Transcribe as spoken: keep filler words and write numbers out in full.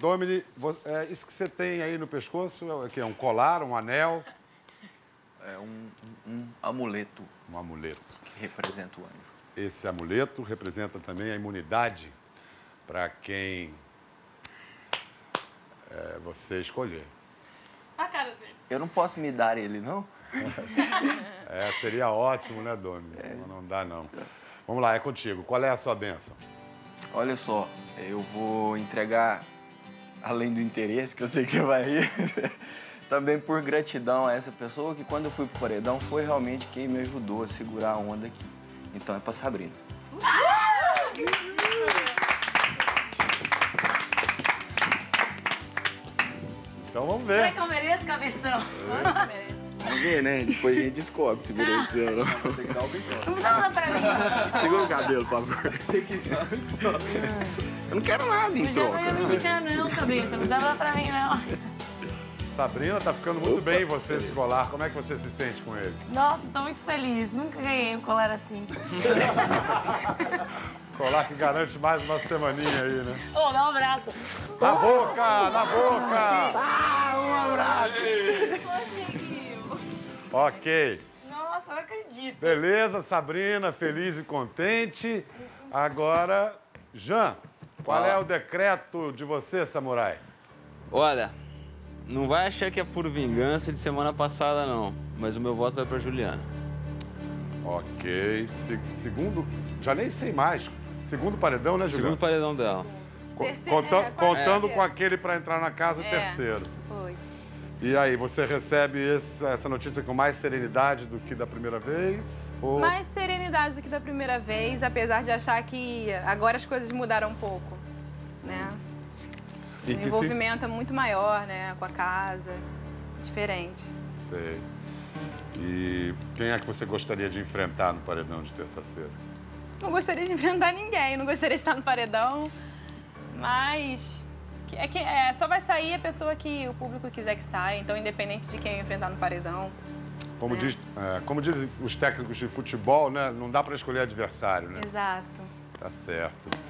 Dhomini, é isso que você tem aí no pescoço é o quê? Um colar, um anel? É um, um amuleto. Um amuleto. Que representa o anjo. Esse amuleto representa também a imunidade para quem é, você escolher. A cara dele. Eu não posso me dar ele, não? É, seria ótimo, né, Dhomini? É. Não dá, não. Vamos lá, é contigo. Qual é a sua bênção? Olha só, eu vou entregar, além do interesse, que eu sei que você vai rir, também por gratidão a essa pessoa que, quando eu fui pro Paredão, foi realmente quem me ajudou a segurar a onda aqui. Então é pra Sabrina. Então vamos ver. Será que eu mereço, cabeção? Eu mereço. Vamos ver, né? Depois a gente descobre se merece ou não. Tem que dar o bigode. Não dá pra mim. Segura o cabelo, por favor. Tem que dar o troca. Eu não quero nada em troca. Não, já não ia me indicar, não, cabeça. Não dá pra mim, não. Sabrina, tá ficando muito Opa. Bem você esse colar. Como é que você se sente com ele? Nossa, tô muito feliz. Nunca ganhei um colar assim. Colar que garante mais uma semaninha aí, né? Ô, oh, dá um abraço. Na boca, na boca! Ah, um abraço! Conseguiu! Ok. Nossa, não acredito. Beleza, Sabrina, feliz e contente. Agora, Jean, qual é o decreto de você, samurai? Olha... Não vai achar que é por vingança de semana passada, não. Mas o meu voto vai pra Juliana. Ok. Se, segundo... Já nem sei mais. Segundo paredão, né, Juliana? Segundo paredão dela. Co conta é, contando é. com aquele pra entrar na casa, é. terceiro. Foi. E aí, você recebe esse, essa notícia com mais serenidade do que da primeira vez? Ou... Mais serenidade do que da primeira vez, apesar de achar que agora as coisas mudaram um pouco, né? O envolvimento é muito maior, né? Com a casa, diferente. Sei. E quem é que você gostaria de enfrentar no paredão de terça-feira? Não gostaria de enfrentar ninguém, não gostaria de estar no paredão, mas é que é, só vai sair a pessoa que o público quiser que saia, então independente de quem eu enfrentar no paredão. Como, né? diz, é, como dizem os técnicos de futebol, né? Não dá para escolher adversário, né? Exato. Tá certo.